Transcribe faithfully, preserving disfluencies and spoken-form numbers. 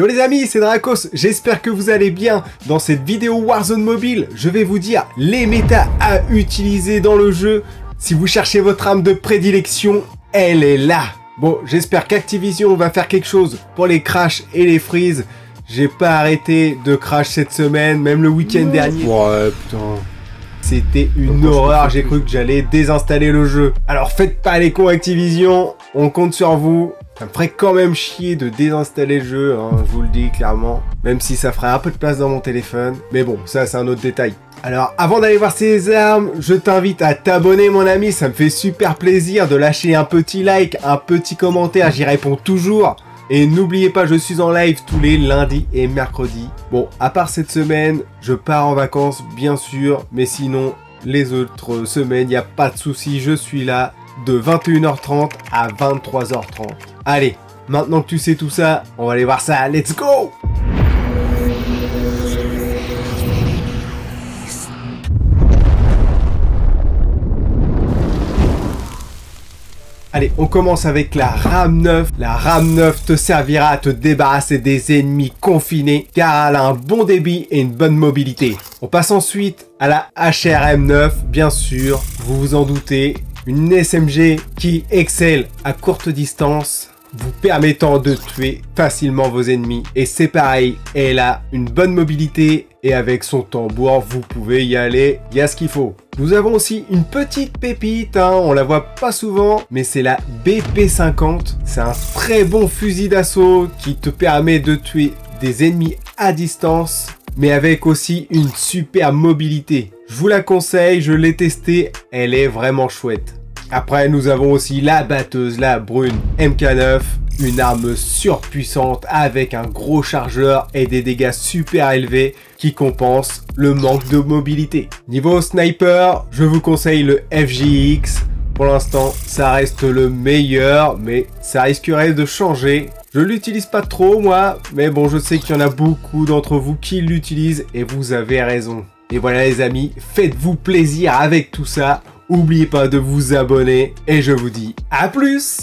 Yo les amis, c'est Dracos, j'espère que vous allez bien. Dans cette vidéo Warzone Mobile, je vais vous dire les méta à utiliser dans le jeu. Si vous cherchez votre arme de prédilection, elle est là. Bon, j'espère qu'Activision va faire quelque chose pour les crashs et les freezes. J'ai pas arrêté de crash cette semaine, même le week-end dernier. Ouais, putain. C'était une horreur, j'ai cru que j'allais désinstaller le jeu. Alors faites pas les cons Activision, on compte sur vous. Ça me ferait quand même chier de désinstaller le jeu, hein, je vous le dis clairement. Même si ça ferait un peu de place dans mon téléphone. Mais bon, ça c'est un autre détail. Alors avant d'aller voir ces armes, je t'invite à t'abonner mon ami, ça me fait super plaisir de lâcher un petit like, un petit commentaire, j'y réponds toujours. Et n'oubliez pas, je suis en live tous les lundis et mercredis. Bon, à part cette semaine, je pars en vacances, bien sûr. Mais sinon, les autres semaines, il n'y a pas de souci. Je suis là de vingt et une heures trente à vingt-trois heures trente. Allez, maintenant que tu sais tout ça, on va aller voir ça. Let's go! Allez, on commence avec la RAM neuf. La RAM neuf te servira à te débarrasser des ennemis confinés car elle a un bon débit et une bonne mobilité. On passe ensuite à la H R M neuf, bien sûr, vous vous en doutez. Une S M G qui excelle à courte distance, vous permettant de tuer facilement vos ennemis. Et c'est pareil, elle a une bonne mobilité et avec son tambour, vous pouvez y aller, il y a ce qu'il faut. Nous avons aussi une petite pépite, hein, on la voit pas souvent, mais c'est la B P cinquante. C'est un très bon fusil d'assaut qui te permet de tuer des ennemis à distance, mais avec aussi une super mobilité. Je vous la conseille, je l'ai testée, elle est vraiment chouette. Après, nous avons aussi la batteuse, la brune M K neuf. Une arme surpuissante avec un gros chargeur et des dégâts super élevés qui compensent le manque de mobilité. Niveau sniper, je vous conseille le F J X. Pour l'instant, ça reste le meilleur, mais ça risquerait de changer. Je l'utilise pas trop moi, mais bon, je sais qu'il y en a beaucoup d'entre vous qui l'utilisent et vous avez raison. Et voilà les amis, faites-vous plaisir avec tout ça. N'oubliez pas de vous abonner et je vous dis à plus!